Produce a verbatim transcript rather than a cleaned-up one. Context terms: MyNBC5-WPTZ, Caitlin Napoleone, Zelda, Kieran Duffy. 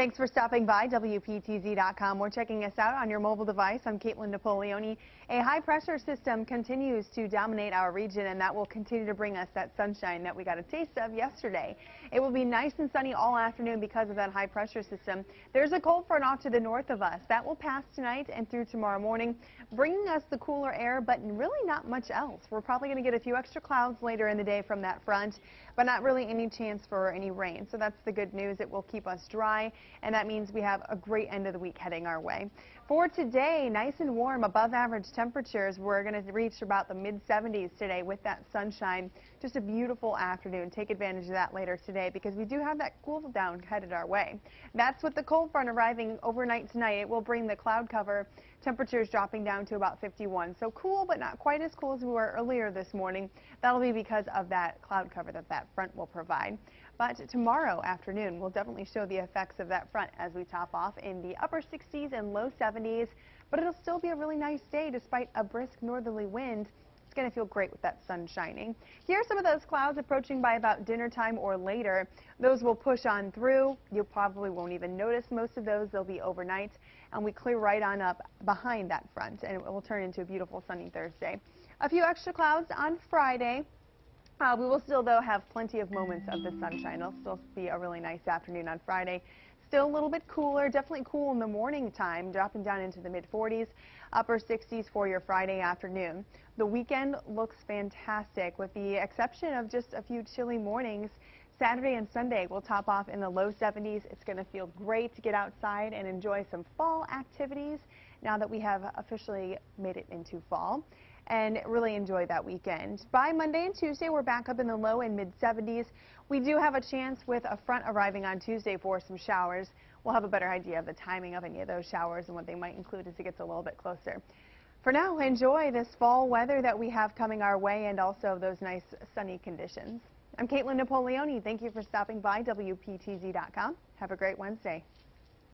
Thanks for stopping by W P T Z dot com or checking us out on your mobile device. I'm Caitlin Napoleone. A high-pressure system continues to dominate our region, and that will continue to bring us that sunshine that we got a taste of yesterday. It will be nice and sunny all afternoon because of that high-pressure system. There's a cold front off to the north of us. That will pass tonight and through tomorrow morning, bringing us the cooler air, but really not much else. We're probably going to get a few extra clouds later in the day from that front, but not really any chance for any rain. So that's the good news. It will keep us dry, and that means we have a great end of the week heading our way. For today, nice and warm, above average temperatures. We're going to reach about the mid seventies today with that sunshine. Just a beautiful afternoon. Take advantage of that later today because we do have that cool down headed our way. That's with the cold front arriving overnight tonight. It will bring the cloud cover. Temperatures dropping down to about fifty-one. So cool, but not quite as cool as we were earlier this morning. That'll be because of that cloud cover that that front will provide. But tomorrow afternoon, we'll definitely show the effects of that front as we top off in the upper sixties and low seventies. But it'll still be a really nice day despite a brisk northerly wind. It's going to feel great with that sun shining. Here are some of those clouds approaching by about dinner time or later. Those will push on through. You probably won't even notice most of those. They'll be overnight, and we clear right on up behind that front, and it will turn into a beautiful sunny Thursday. A few extra clouds on Friday. Uh, we will still, though, have plenty of moments of the sunshine. It'll still be a really nice afternoon on Friday. Still a little bit cooler, definitely cool in the morning time, dropping down into the mid forties, upper sixties for your Friday afternoon. The weekend looks fantastic with the exception of just a few chilly mornings. Saturday and Sunday will top off in the low seventies. It's going to feel great to get outside and enjoy some fall activities now that we have officially made it into fall, and really enjoy that weekend. By Monday and Tuesday, we're back up in the low and mid seventies. We do have a chance with a front arriving on Tuesday for some showers. We'll have a better idea of the timing of any of those showers and what they might include as it gets a little bit closer. For now, enjoy this fall weather that we have coming our way and also those nice sunny conditions. I'm Caitlin Napoleone. Thank you for stopping by W P T Z dot com. Have a great Wednesday.